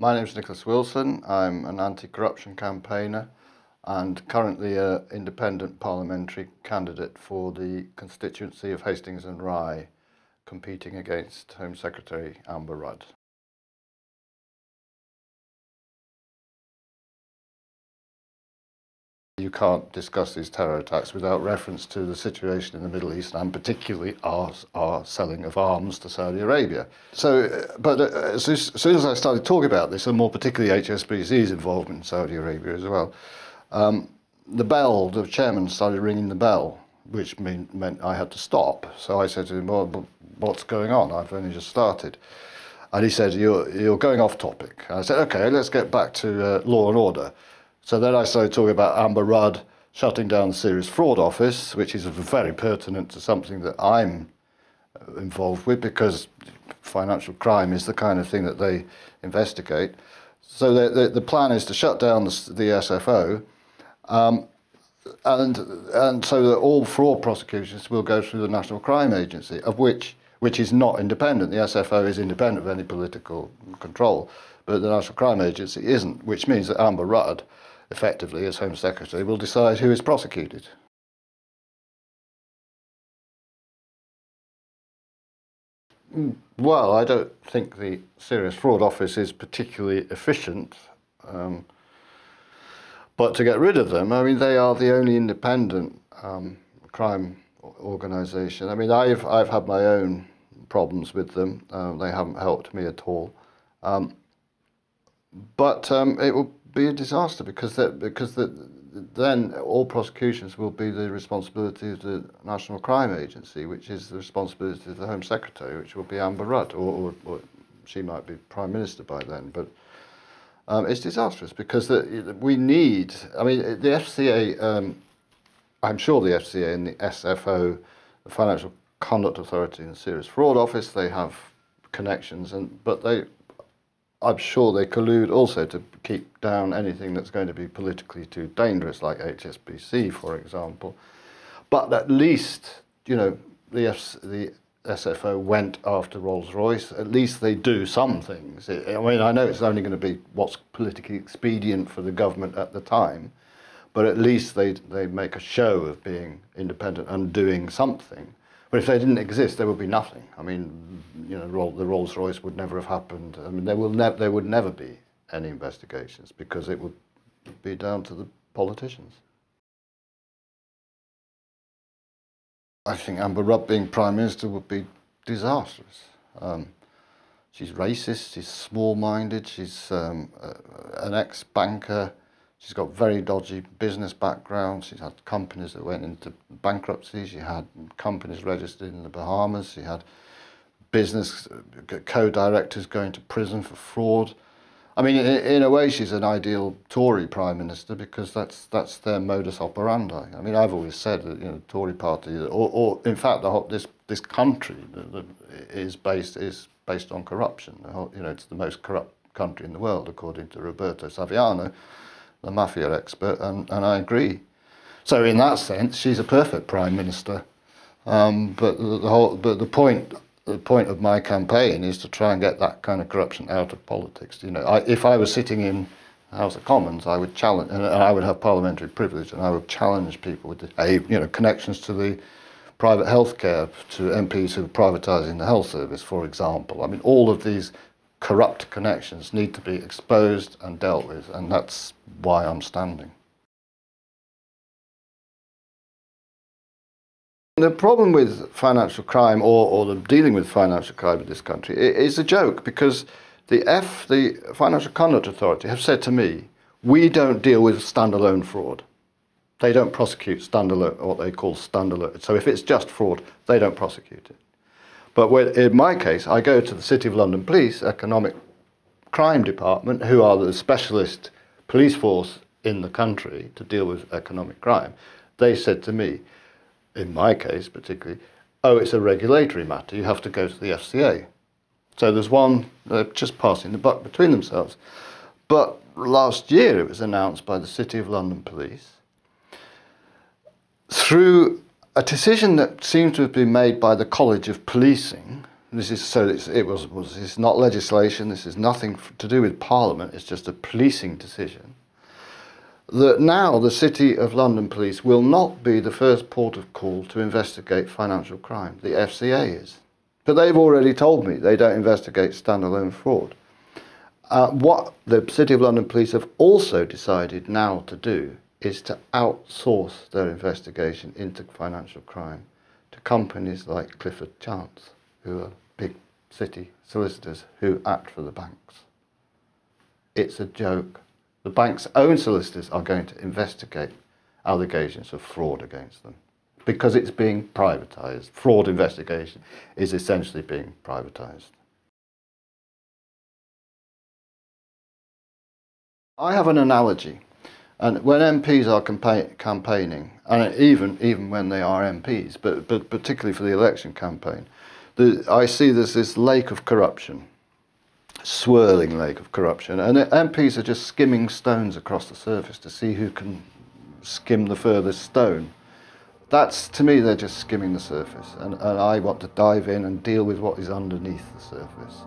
My name is Nicholas Wilson. I'm an anti-corruption campaigner and currently an independent parliamentary candidate for the constituency of Hastings and Rye, competing against Home Secretary Amber Rudd. You can't discuss these terror attacks without reference to the situation in the Middle East and particularly our selling of arms to Saudi Arabia. So, but as soon as I started talking about this, and more particularly HSBC's involvement in Saudi Arabia as well, the chairman started ringing the bell, which meant I had to stop. So I said to him, well, what's going on? I've only just started. And he said, you're going off topic. I said, OK, let's get back to law and order. So then I started talking about Amber Rudd shutting down the Serious Fraud Office, which is very pertinent to something that I'm involved with, because financial crime is the kind of thing that they investigate. So the plan is to shut down the SFO, and so that all fraud prosecutions will go through the National Crime Agency, of which is not independent. The SFO is independent of any political control, but the National Crime Agency isn't, which means that Amber Rudd, effectively, as Home Secretary, will decide who is prosecuted. Well, I don't think the Serious Fraud Office is particularly efficient, but to get rid of them, I mean, they are the only independent crime organisation. I mean, I've had my own problems with them. They haven't helped me at all. It will be a disaster, because then all prosecutions will be the responsibility of the National Crime Agency, which is the responsibility of the Home Secretary, which will be Amber Rudd, or she might be Prime Minister by then. But it's disastrous, because we need, I mean, the FCA, I'm sure the FCA and the SFO, the Financial Conduct Authority and the Serious Fraud Office, they have connections, I'm sure they collude also to keep down anything that's going to be politically too dangerous, like HSBC, for example. But at least, you know, the SFO went after Rolls-Royce. At least they do some things. I mean, I know it's only going to be what's politically expedient for the government at the time, but at least they make a show of being independent and doing something. But if they didn't exist, there would be nothing. I mean, you know, the Rolls-Royce would never have happened. I mean, there would never be any investigations, because it would be down to the politicians. I think Amber Rudd being Prime Minister would be disastrous. She's racist, she's small-minded, she's an ex-banker. She's got very dodgy business background. She's had companies that went into bankruptcy. She had companies registered in the Bahamas. She had business co-directors going to prison for fraud. I mean, in a way, she's an ideal Tory Prime Minister, because that's their modus operandi. I mean, I've always said that, you know, the Tory Party, or in fact, this country is based on corruption. You know, it's the most corrupt country in the world, according to Roberto Saviano, the mafia expert, and I agree. So in that sense, she's a perfect Prime Minister. But the point of my campaign is to try and get that kind of corruption out of politics. You know, if I was sitting in the House of Commons, I would challenge, and I would have parliamentary privilege, and I would challenge people with connections to the private healthcare, to MPs who are privatising the health service, for example. I mean, all of these corrupt connections need to be exposed and dealt with, and that's why I'm standing. The problem with financial crime, or the dealing with financial crime in this country, is a joke, because the Financial Conduct Authority have said to me, we don't deal with standalone fraud. They don't prosecute standalone, what they call standalone. So if it's just fraud, they don't prosecute it. But in my case, I go to the City of London Police Economic Crime Department, who are the specialist police force in the country to deal with economic crime. They said to me, in my case particularly, oh, it's a regulatory matter, you have to go to the FCA. So there's one, they're just passing the buck between themselves. But last year it was announced by the City of London Police, through a decision that seems to have been made by the College of Policing, This is so it's not legislation. This is nothing to do with Parliament. It's just a policing decision. That now the City of London Police will not be the first port of call to investigate financial crime. The FCA is. But they've already told me they don't investigate standalone fraud. What the City of London Police have also decided now to do is to outsource their investigation into financial crime to companies like Clifford Chance, who are big city solicitors who act for the banks. It's a joke. The bank's own solicitors are going to investigate allegations of fraud against them because it's being privatised. Fraud investigation is essentially being privatised. I have an analogy, and when MPs are campaigning, and even when they are MPs, but particularly for the election campaign, I see there's this lake of corruption, swirling lake of corruption, and MPs are just skimming stones across the surface to see who can skim the furthest stone. That's, to me, they're just skimming the surface, and I want to dive in and deal with what is underneath the surface,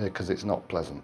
because it's not pleasant.